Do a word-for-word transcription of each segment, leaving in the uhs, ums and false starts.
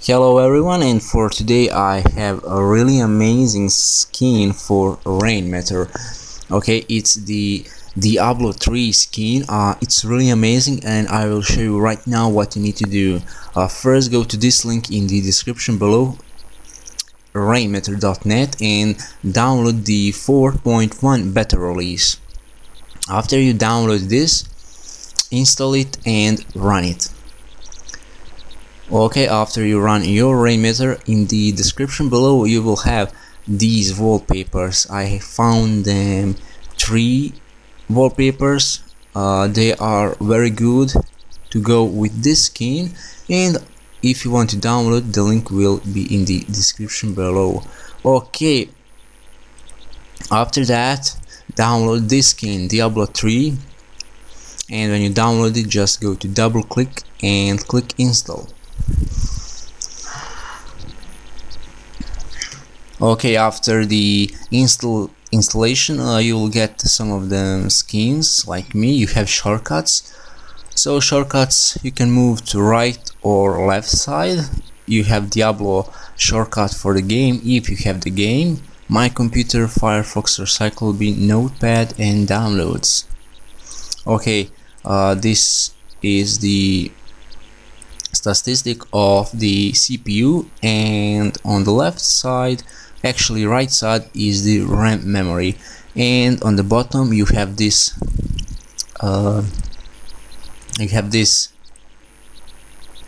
Hello everyone, and for today I have a really amazing skin for Rainmeter. Okay, it's the Diablo three skin. Uh, it's really amazing, and I will show you right now what you need to do. Uh, first, go to this link in the description below, Rainmeter dot net, and download the four point one beta release. After you download this, install it and run it. Okay, after you run your Rainmeter, in the description below you will have these wallpapers. I found them um, three wallpapers. Uh, they are very good to go with this skin, and if you want to download, the link will be in the description below. Okay, after that, download this skin, Diablo three, and when you download it, just go to double click and click install. Okay, after the install installation, uh, you will get some of the skins. Like me, you have shortcuts. So shortcuts, you can move to right or left side. You have Diablo shortcut for the game, if you have the game, My Computer, Firefox, Recycle Bin, Notepad, and Downloads. Okay, uh, this is the statistic of the C P U, and on the left side, actually right side, is the RAM memory, and on the bottom you have this uh, you have this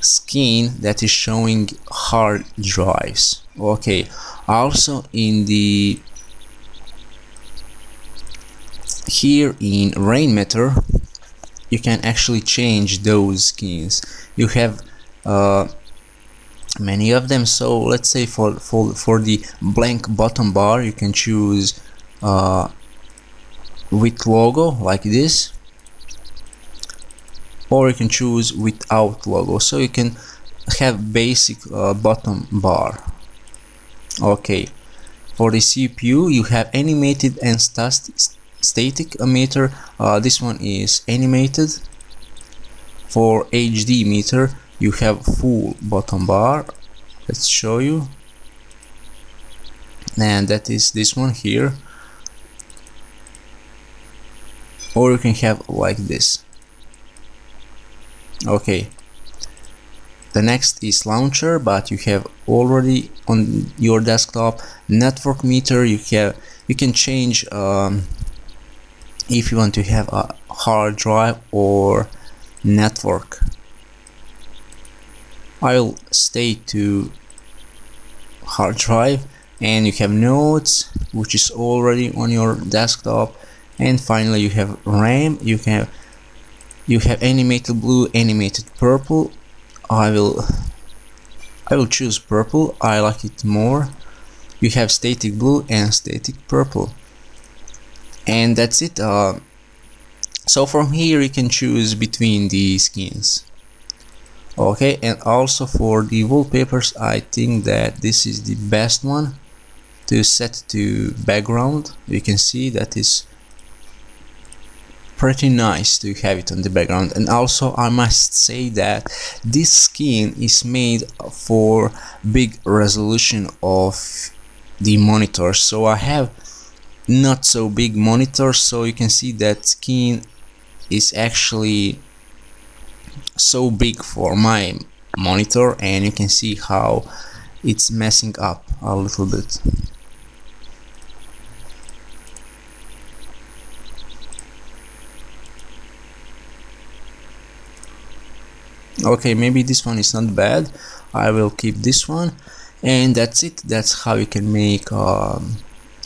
skin that is showing hard drives. Okay, also in the here in Rainmeter you can actually change those skins. You have uh many of them. So let's say for for for the blank bottom bar, you can choose uh with logo like this, or you can choose without logo, so you can have basic uh, bottom bar. Okay, for the C P U you have animated and static meter. Uh, this one is animated. For H D meter you have full bottom bar. Let's show you, and that is this one here, or you can have like this. Okay, the next is launcher, but you have already on your desktop. Network meter, you have you can change um, if you want to have a hard drive or network. I'll stay to hard drive, and you have nodes, which is already on your desktop, and finally you have RAM. You can you have animated blue, animated purple. I will I will choose purple. I like it more. You have static blue and static purple, and that's it. Uh, so from here you can choose between the skins. Okay, and also for the wallpapers, I think that this is the best one to set to background. You can see that is pretty nice to have it on the background. And also I must say that this skin is made for big resolution of the monitor. So I have not so big monitor, so you can see that skin is actually so big for my monitor, and you can see how it's messing up a little bit. Okay, maybe this one is not bad. I will keep this one, and that's it. That's how you can make um,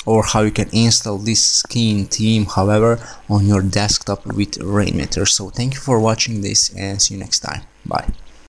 or how you can install this skin theme, however, on your desktop with Rainmeter. So thank you for watching this, and see you next time. Bye.